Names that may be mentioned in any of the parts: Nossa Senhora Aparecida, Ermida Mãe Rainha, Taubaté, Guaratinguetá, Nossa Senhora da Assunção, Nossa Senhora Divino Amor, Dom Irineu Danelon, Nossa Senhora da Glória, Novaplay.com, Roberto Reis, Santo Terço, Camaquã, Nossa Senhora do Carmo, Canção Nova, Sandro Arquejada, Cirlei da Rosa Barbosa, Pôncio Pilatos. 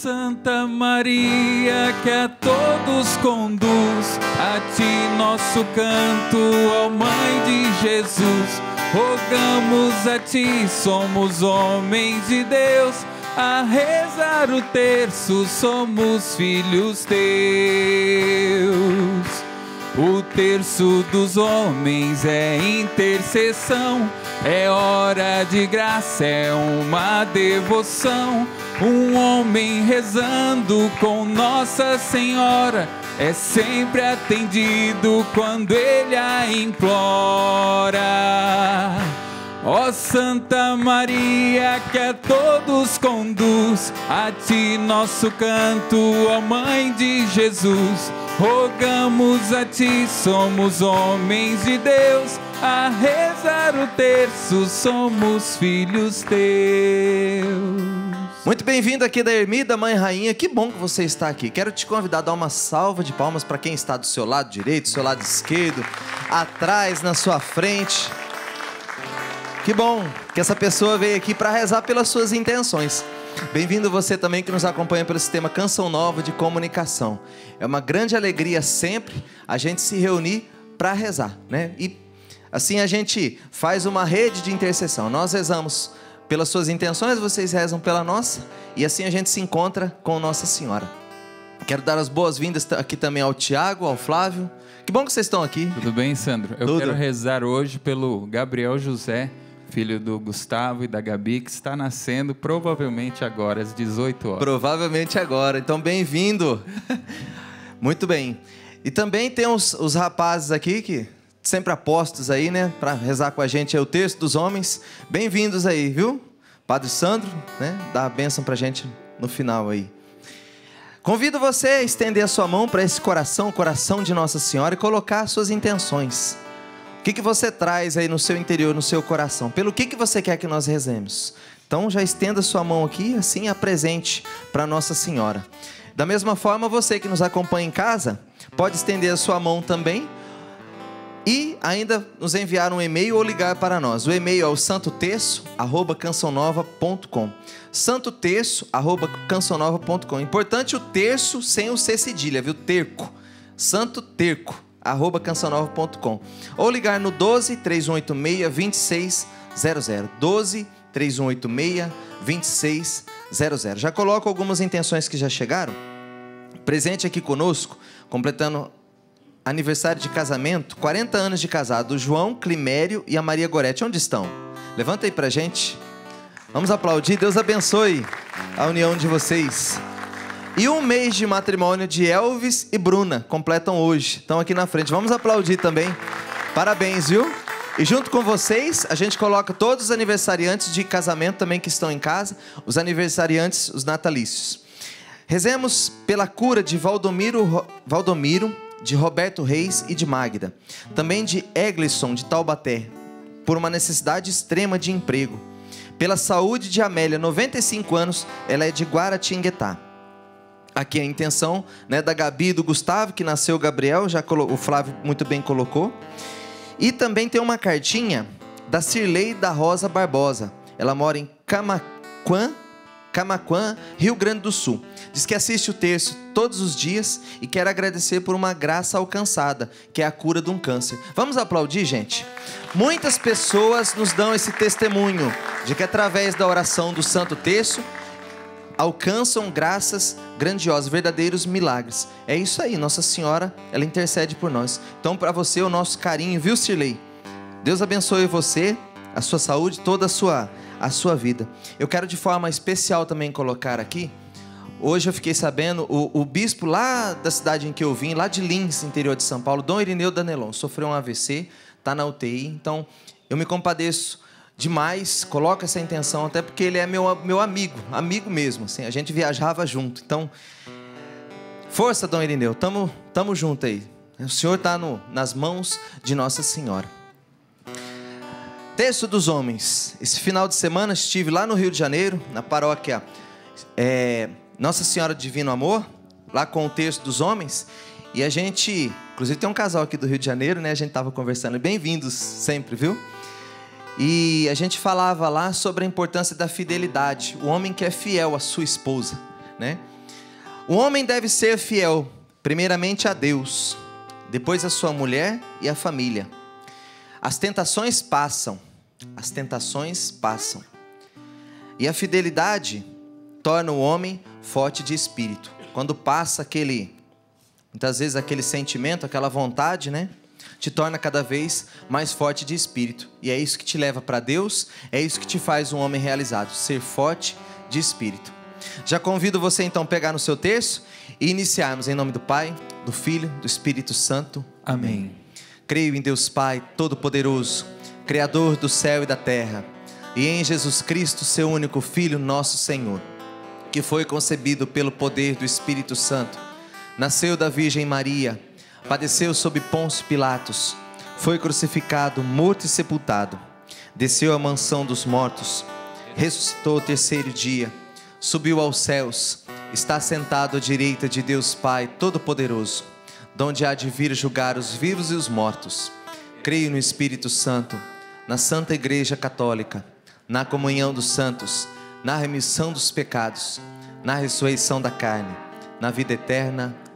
Santa Maria, que a todos conduz, a ti nosso canto, ó Mãe de Jesus, rogamos a ti, somos homens de Deus, a rezar o terço, somos filhos teus. O terço dos homens é intercessão, é hora de graça, é uma devoção. Um homem rezando com Nossa Senhora é sempre atendido quando ele a implora. Ó Santa Maria, que a todos conduz, a ti nosso canto, ó Mãe de Jesus, rogamos a ti, somos homens de Deus, a rezar o terço, somos filhos teus. Muito bem-vindo aqui da Ermida Mãe Rainha, que bom que você está aqui. Quero te convidar a dar uma salva de palmas para quem está do seu lado direito, do seu lado esquerdo, atrás, na sua frente. Que bom que essa pessoa veio aqui para rezar pelas suas intenções. Bem-vindo você também que nos acompanha pelo sistema Canção Nova de comunicação. É uma grande alegria sempre a gente se reunir para rezar, né? E assim a gente faz uma rede de intercessão. Nós rezamos pelas suas intenções, vocês rezam pela nossa, e assim a gente se encontra com Nossa Senhora. Quero dar as boas-vindas aqui também ao Tiago, ao Flávio. Que bom que vocês estão aqui. Tudo bem, Sandro? Quero rezar hoje pelo Gabriel José, filho do Gustavo e da Gabi, que está nascendo provavelmente agora, às 18 horas. Provavelmente agora, então bem-vindo. Muito bem. E também tem os rapazes aqui, que sempre apostos aí, né? Para rezar com a gente é o texto dos homens. Bem-vindos aí, viu? Padre Sandro, né? Dá a bênção para a gente no final aí. Convido você a estender a sua mão para esse coração, o coração de Nossa Senhora, e colocar suas intenções. O que você traz aí no seu interior, no seu coração? Pelo que você quer que nós rezemos? Então já estenda sua mão aqui, assim apresente para Nossa Senhora. Da mesma forma, você que nos acompanha em casa, pode estender a sua mão também e ainda nos enviar um e-mail ou ligar para nós. O e-mail é o santoterço@cancaonova.com. santoterço@cancaonova.com. Importante o terço sem o C cedilha, viu? Terco. Santo Terco. @cancaonova.com ou ligar no 12-3186-2600, 12-3186-2600. Já coloco algumas intenções que já chegaram. Presente aqui conosco, completando aniversário de casamento, 40 anos de casado, o João, Climério e a Maria Gorete. Onde estão? Levanta aí pra gente. Vamos aplaudir, Deus abençoe a união de vocês. E um mês de matrimônio de Elvis e Bruna, completam hoje. Estão aqui na frente. Vamos aplaudir também. Parabéns, viu? E junto com vocês, a gente coloca todos os aniversariantes de casamento também que estão em casa, os aniversariantes, os natalícios. Rezemos pela cura de Valdomiro, de Roberto Reis e de Magda. Também de Eglisson, de Taubaté, por uma necessidade extrema de emprego. Pela saúde de Amélia, 95 anos, ela é de Guaratinguetá. Aqui a intenção, né, da Gabi e do Gustavo, que nasceu o Gabriel, já o Flávio muito bem colocou. E também tem uma cartinha da Cirlei da Rosa Barbosa. Ela mora em Camaquã, Rio Grande do Sul. Diz que assiste o terço todos os dias e quer agradecer por uma graça alcançada, que é a cura de um câncer. Vamos aplaudir, gente? Muitas pessoas nos dão esse testemunho de que através da oração do Santo Terço alcançam graças grandiosas, verdadeiros milagres. É isso aí, Nossa Senhora, ela intercede por nós. Então, para você, o nosso carinho, viu, Cirlei? Deus abençoe você, a sua saúde, toda a sua vida. Eu quero de forma especial também colocar aqui, hoje eu fiquei sabendo, o bispo lá da cidade em que eu vim, lá de Lins, interior de São Paulo, Dom Irineu Danelon, sofreu um AVC, está na UTI, então eu me compadeço demais, coloca essa intenção, até porque ele é meu amigo mesmo, assim, a gente viajava junto, então, força, Dom Irineu, tamo junto aí, o senhor está nas mãos de Nossa Senhora. Terço dos homens, esse final de semana estive lá no Rio de Janeiro, na paróquia Nossa Senhora Divino Amor, lá com o terço dos homens, e a gente, inclusive tem um casal aqui do Rio de Janeiro, né, a gente estava conversando, bem-vindos sempre, viu? E a gente falava lá sobre a importância da fidelidade. O homem que é fiel à sua esposa, né? O homem deve ser fiel, primeiramente a Deus, depois a sua mulher e a família. As tentações passam, as tentações passam. E a fidelidade torna o homem forte de espírito. Quando passa aquele, muitas vezes aquele sentimento, aquela vontade, né? Te torna cada vez mais forte de espírito. E é isso que te leva para Deus, é isso que te faz um homem realizado, ser forte de espírito. Já convido você então a pegar no seu terço e iniciarmos em nome do Pai, do Filho, do Espírito Santo. Amém. Creio em Deus Pai Todo-Poderoso, Criador do céu e da terra, e em Jesus Cristo, seu único Filho, nosso Senhor, que foi concebido pelo poder do Espírito Santo, nasceu da Virgem Maria, padeceu sob Pôncio Pilatos, foi crucificado, morto e sepultado, desceu à mansão dos mortos, ressuscitou ao terceiro dia, subiu aos céus, está sentado à direita de Deus Pai Todo-Poderoso, donde há de vir julgar os vivos e os mortos. Creio no Espírito Santo, na Santa Igreja Católica, na comunhão dos santos, na remissão dos pecados, na ressurreição da carne, na vida eterna.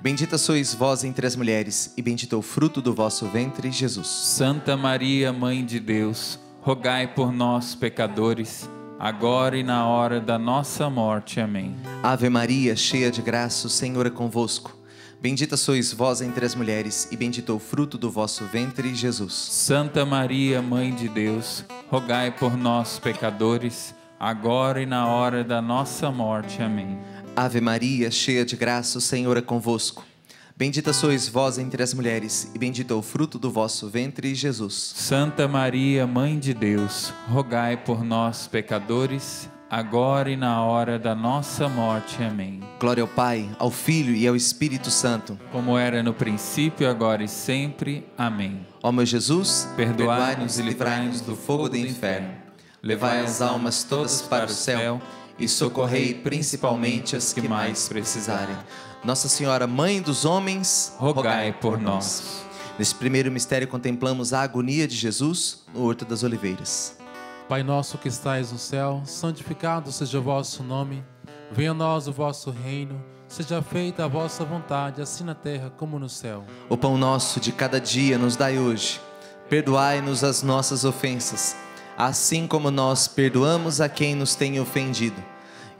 Bendita sois vós entre as mulheres, e bendito é o fruto do vosso ventre, Jesus. Santa Maria, Mãe de Deus, rogai por nós, pecadores, agora e na hora da nossa morte. Amém. Ave Maria, cheia de graça, o Senhor é convosco. Bendita sois vós entre as mulheres, e bendito é o fruto do vosso ventre, Jesus. Santa Maria, Mãe de Deus, rogai por nós, pecadores, agora e na hora da nossa morte. Amém. Ave Maria, cheia de graça, o Senhor é convosco. Bendita sois vós entre as mulheres, e bendito é o fruto do vosso ventre, Jesus. Santa Maria, Mãe de Deus, rogai por nós, pecadores, agora e na hora da nossa morte. Amém. Glória ao Pai, ao Filho e ao Espírito Santo, como era no princípio, agora e sempre. Amém. Ó meu Jesus, perdoai-nos e livrai-nos do fogo do inferno. Levai as almas todas para o céu e socorrei principalmente as que mais precisarem. Nossa Senhora, Mãe dos Homens, rogai por nós. Nesse primeiro mistério contemplamos a agonia de Jesus no Horto das Oliveiras. Pai nosso que estais no céu, santificado seja o vosso nome. Venha a nós o vosso reino, seja feita a vossa vontade, assim na terra como no céu. O pão nosso de cada dia nos dai hoje. Perdoai-nos as nossas ofensas, assim como nós perdoamos a quem nos tem ofendido.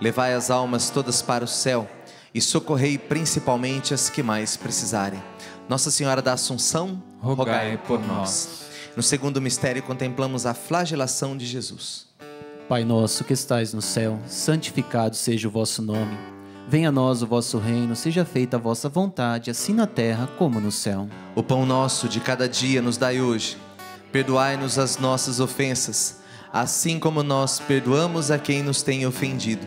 levai as almas todas para o céu e socorrei principalmente as que mais precisarem. Nossa Senhora da Assunção, rogai por nós. No segundo mistério, contemplamos a flagelação de Jesus. Pai nosso que estais no céu, santificado seja o vosso nome. Venha a nós o vosso reino, seja feita a vossa vontade, assim na terra como no céu. O pão nosso de cada dia nos dai hoje. Perdoai-nos as nossas ofensas, assim como nós perdoamos a quem nos tem ofendido.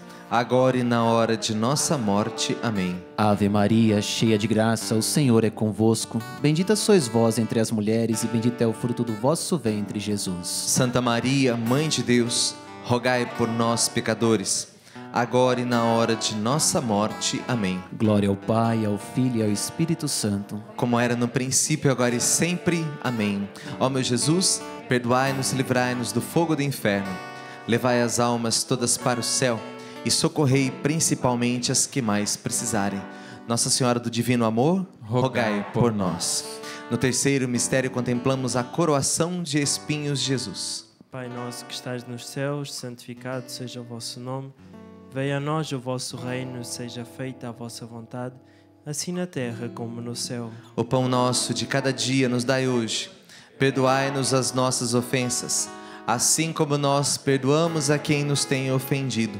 agora e na hora de nossa morte. Amém. Ave Maria, cheia de graça, o Senhor é convosco. Bendita sois vós entre as mulheres e bendito é o fruto do vosso ventre, Jesus. Santa Maria, Mãe de Deus, rogai por nós, pecadores, agora e na hora de nossa morte. Amém. Glória ao Pai, ao Filho e ao Espírito Santo, como era no princípio, agora e sempre. Amém. Ó meu Jesus, perdoai-nos, livrai-nos do fogo do inferno, levai as almas todas para o céu e socorrei principalmente as que mais precisarem. Nossa Senhora do Divino Amor, rogai por nós. No terceiro mistério, contemplamos a coroação de espinhos de Jesus. Pai nosso que estais nos céus, santificado seja o vosso nome. Venha a nós o vosso reino, seja feita a vossa vontade, assim na terra como no céu. O pão nosso de cada dia nos dai hoje. Perdoai-nos as nossas ofensas, assim como nós perdoamos a quem nos tem ofendido.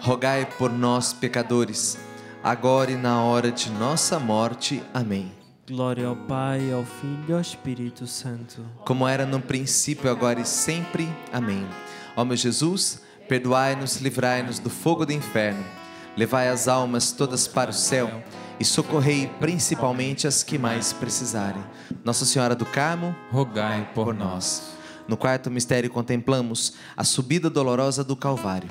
rogai por nós, pecadores, agora e na hora de nossa morte. Amém. Glória ao Pai, ao Filho e ao Espírito Santo. Como era no princípio, agora e sempre. Amém. Ó meu Jesus, perdoai-nos, livrai-nos do fogo do inferno. Levai as almas todas para o céu e socorrei principalmente as que mais precisarem. Nossa Senhora do Carmo, rogai por nós. No quarto mistério contemplamos a subida dolorosa do Calvário.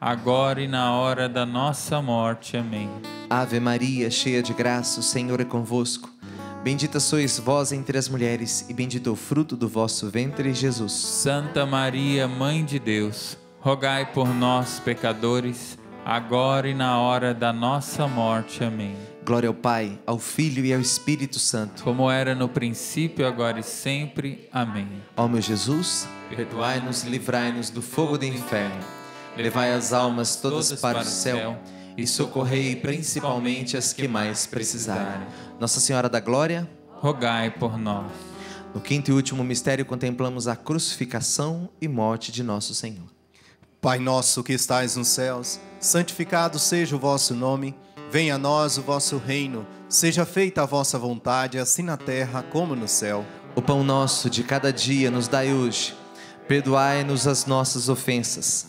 agora e na hora da nossa morte. Amém. Ave Maria, cheia de graça, o Senhor é convosco. Bendita sois vós entre as mulheres, e bendito é o fruto do vosso ventre, Jesus. Santa Maria, Mãe de Deus, rogai por nós, pecadores, agora e na hora da nossa morte. Amém. Glória ao Pai, ao Filho e ao Espírito Santo, como era no princípio, agora e sempre. Amém. Ó meu Jesus, perdoai-nos e livrai-nos do fogo do inferno. Levai as almas todas para o céu e socorrei principalmente as que mais precisarem. Nossa Senhora da Glória, rogai por nós. No quinto e último mistério, contemplamos a crucificação e morte de nosso Senhor. Pai nosso que estais nos céus, santificado seja o vosso nome. Venha a nós o vosso reino. Seja feita a vossa vontade, assim na terra como no céu. O pão nosso de cada dia nos dai hoje. Perdoai-nos as nossas ofensas,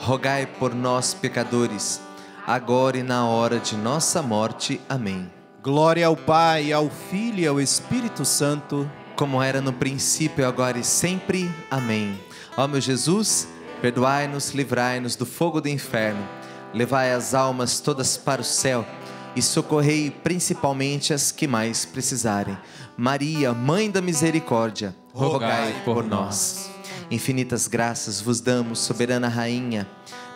rogai por nós, pecadores, agora e na hora de nossa morte. Amém. Glória ao Pai, ao Filho e ao Espírito Santo, como era no princípio, agora e sempre. Amém. Ó meu Jesus, perdoai-nos, livrai-nos do fogo do inferno. Levai as almas todas para o céu e socorrei principalmente as que mais precisarem. Maria, Mãe da Misericórdia, rogai por nós. Infinitas graças vos damos, soberana Rainha,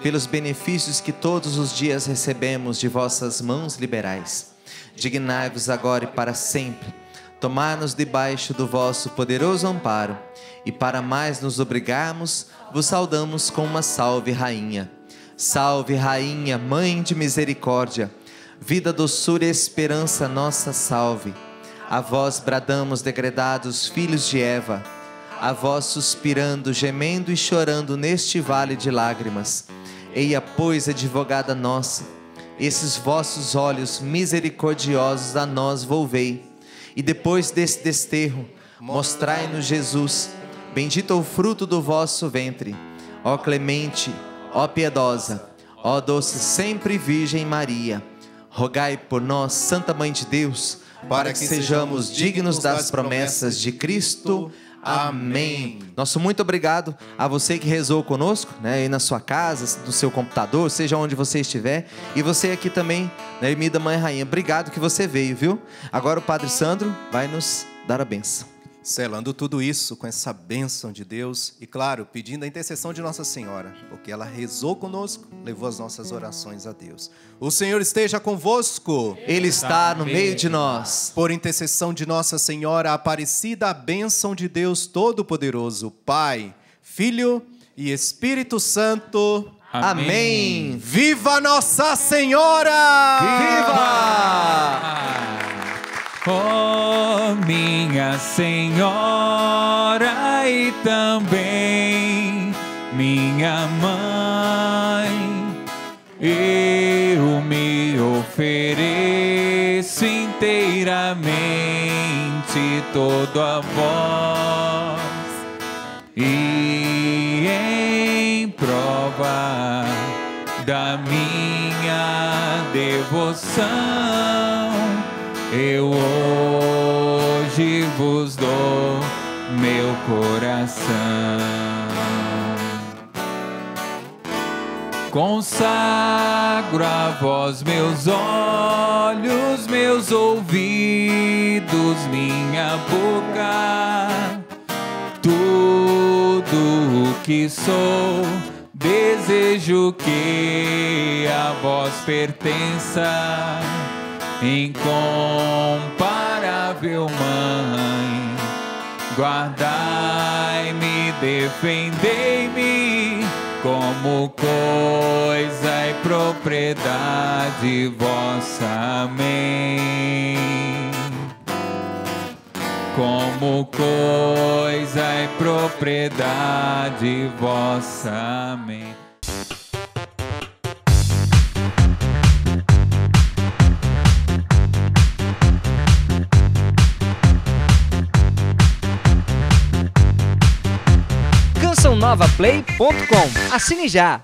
pelos benefícios que todos os dias recebemos de vossas mãos liberais. Dignai-vos agora e para sempre tomar-nos debaixo do vosso poderoso amparo, e para mais nos obrigarmos, vos saudamos com uma salve, Rainha. Salve, Rainha, Mãe de Misericórdia, vida, doçura e esperança, nossa salve. A vós bradamos, degredados filhos de Eva, a vós suspirando, gemendo e chorando neste vale de lágrimas. Eia, pois, advogada nossa, esses vossos olhos misericordiosos a nós volvei, e depois desse desterro, mostrai-nos Jesus, bendito é o fruto do vosso ventre. Ó clemente, ó piedosa, ó doce sempre Virgem Maria, rogai por nós, Santa Mãe de Deus, para que sejamos dignos das promessas de Cristo. Amém. Nosso muito obrigado a você que rezou conosco, né, aí na sua casa, no seu computador, seja onde você estiver. E você aqui também, na Ermida Mãe Rainha, obrigado que você veio, viu? Agora o Padre Sandro vai nos dar a bênção. Selando tudo isso com essa bênção de Deus e, claro, pedindo a intercessão de Nossa Senhora, porque ela rezou conosco, levou as nossas orações a Deus. O Senhor esteja convosco. Ele está no meio de nós. Por intercessão de Nossa Senhora Aparecida, a bênção de Deus Todo-Poderoso, Pai, Filho e Espírito Santo. Amém. Amém. Viva Nossa Senhora! Viva! Viva! Oh, minha Senhora e também minha Mãe, eu me ofereço inteiramente, todo a vós, e em prova da minha devoção, eu hoje vos dou meu coração. Consagro a vós meus olhos, meus ouvidos, minha boca, tudo o que sou, desejo que a vós pertença. Incomparável Mãe, guardai-me, defendei-me como coisa e propriedade vossa. Amém. Como coisa e propriedade vossa. Amém. Novaplay.com. Assine já!